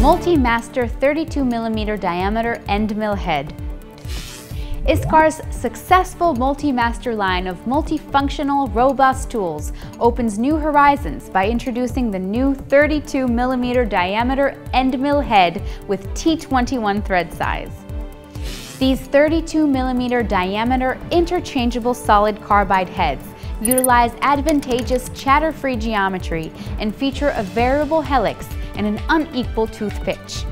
Multi-Master 32mm diameter end mill head. ISCAR's successful Multi-Master line of multifunctional, robust tools opens new horizons by introducing the new 32mm diameter end mill head with T21 thread size. These 32mm diameter interchangeable solid carbide heads utilize advantageous chatter-free geometry and feature a variable helix and an unequal tooth pitch.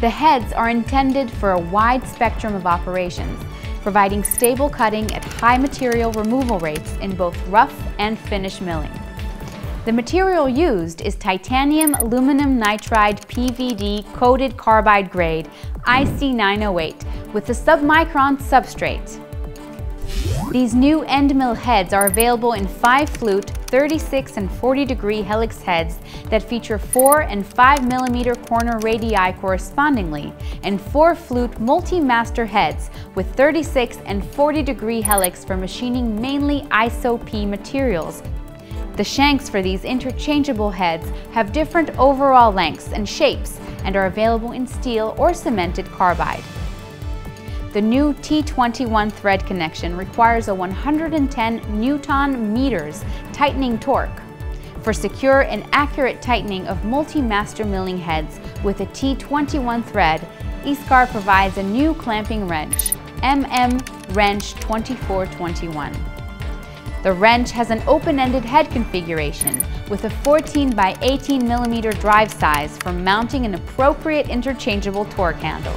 The heads are intended for a wide spectrum of operations, providing stable cutting at high material removal rates in both rough and finish milling. The material used is titanium aluminum nitride PVD coated carbide grade IC908 with a submicron substrate. These new end mill heads are available in 5-flute, 36 and 40 degree helix heads that feature 4 and 5 millimeter corner radii correspondingly, and 4-flute multi-master heads with 36 and 40 degree helix for machining mainly ISO-P materials. The shanks for these interchangeable heads have different overall lengths and shapes and are available in steel or cemented carbide. The new T21 thread connection requires a 110 Newton-meters tightening torque. For secure and accurate tightening of multi-master milling heads with a T21 thread, ISCAR provides a new clamping wrench, MM Wrench 24-21. The wrench has an open-ended head configuration with a 14 by 18 millimeter drive size for mounting an appropriate interchangeable torque handle.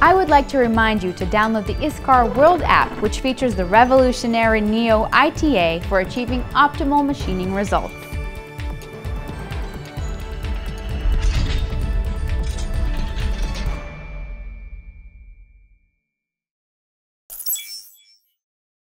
I would like to remind you to download the ISCAR World app, which features the revolutionary NEO-ITA for achieving optimal machining results.